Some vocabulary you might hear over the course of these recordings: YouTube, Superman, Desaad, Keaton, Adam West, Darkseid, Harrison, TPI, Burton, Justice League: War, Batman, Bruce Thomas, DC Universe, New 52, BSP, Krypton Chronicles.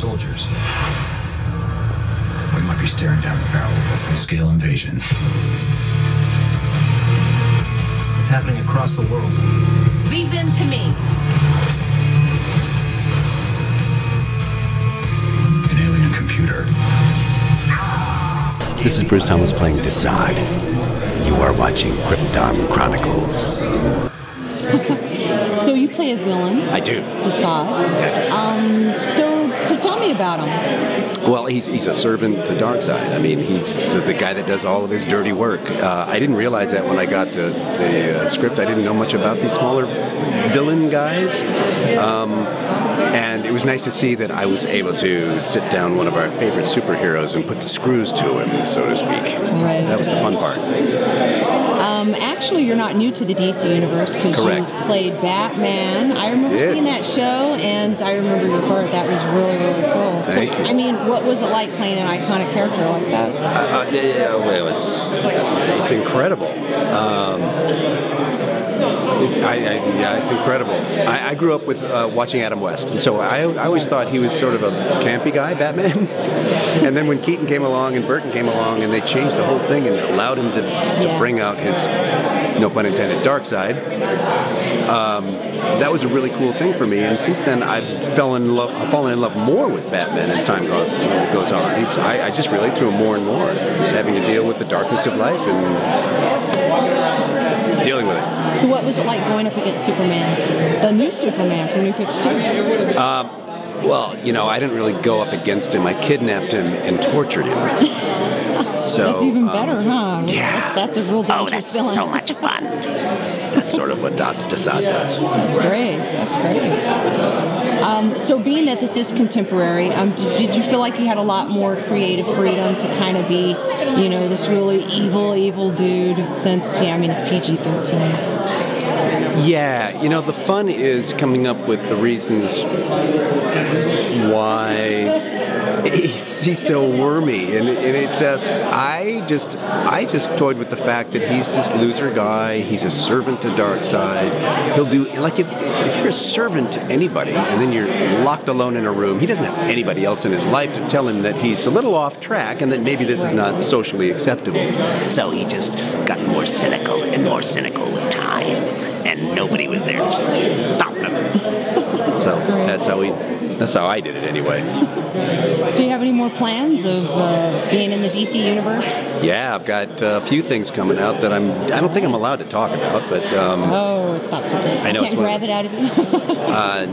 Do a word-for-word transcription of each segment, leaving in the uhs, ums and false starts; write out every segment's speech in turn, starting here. soldiers, we might be staring down the barrel of a full-scale invasion. It's happening across the world. Leave them to me. An alien computer. This is Bruce Thomas playing Desaad. You are watching Krypton Chronicles. So you play a villain. I do. Desaad. Yeah, Desaad. Um, so, so tell me about him. Well, he's, he's a servant to Darkseid. I mean, he's the, the guy that does all of his dirty work. Uh, I didn't realize that when I got the, the uh, script. I didn't know much about these smaller villain guys. Um, and it was nice to see that I was able to sit down one of our favorite superheroes and put the screws to him, so to speak. Right. That was the fun part. Um, actually, you're not new to the D C Universe because you played Batman. I remember Did. seeing that show, and I remember your part. That was really, really cool. Thank so, you. I mean, what was it like playing an iconic character like that? Uh, uh, yeah, well, it's it's incredible. Um, it's, I, I, yeah, it's incredible. I, I grew up with uh, watching Adam West, and so I, I always thought he was sort of a campy guy, Batman. And then when Keaton came along and Burton came along, and they changed the whole thing and allowed him to, to yeah. bring out his, no pun intended, dark side. Um, that was a really cool thing for me, and since then I've fell in love. I've fallen in love more with Batman as time goes uh, goes on. He's, I, I just relate to him more and more. He's having to deal with the darkness of life and dealing with it. So what was it like going up against Superman? The new Superman from New fifty-two? Um, well, you know, I didn't really go up against him. I kidnapped him and tortured him. So that's even better, um, huh? Yeah. That's, that's a real dangerous Oh, that's villain. so much fun. That's sort of what Das Desaad does. That's great. That's great. Um, so being that this is contemporary, um, did, did you feel like you had a lot more creative freedom to kind of be, you know, this really evil, evil dude since, yeah, I mean, it's P G thirteen. Yeah, you know, the fun is coming up with the reasons why he's, he's so wormy, and, and it's just, I just, I just toyed with the fact that he's this loser guy, he's a servant to Darkseid, he'll do, like, if, if you're a servant to anybody, and then you're locked alone in a room, he doesn't have anybody else in his life to tell him that he's a little off track, and that maybe this is not socially acceptable. So he just got more cynical and more cynical with time. And nobody was there to stop them. So that's how we, that's how I did it anyway. So you have any more plans of uh, being in the D C Universe? Yeah, I've got a few things coming out that I'm, I don't think I'm allowed to talk about, but... Um, oh, it's not secret. I know. Can't grab it out of you? uh,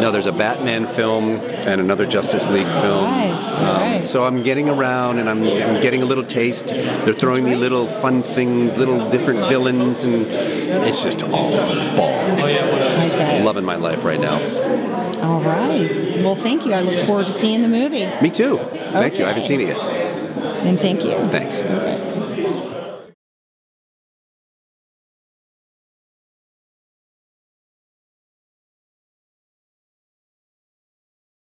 no, there's a Batman film and another Justice League film. All right, all right. Um, so I'm getting around and I'm, I'm getting a little taste. They're throwing me little fun things, little different villains, and it's just all ball. Okay. Loving my life right now. All right. Well, thank you. I look forward to seeing the movie. Me too. Thank okay. you. I haven't seen it yet. And thank you. Thanks. Okay.